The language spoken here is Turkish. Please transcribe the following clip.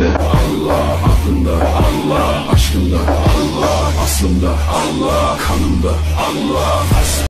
kalbimde Allah, aklımda Allah, aşkımda Allah, aslımda Allah, kanımda Allah.